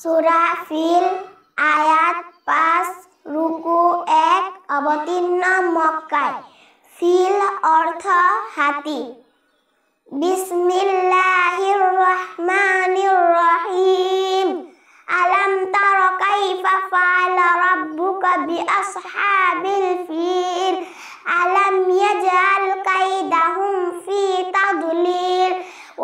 सूरह फिल आयात 5 रुकू 1 अवतीर्ण मक्काय। फिल अर्थ हाथी। बिस्मिल्लाहिर्रहमानिर्रहीम। अलम तर कैफा फअल रब्बुका बिअसहाबिल फिल। अलम यजअल कैदहुम फी तदलील। व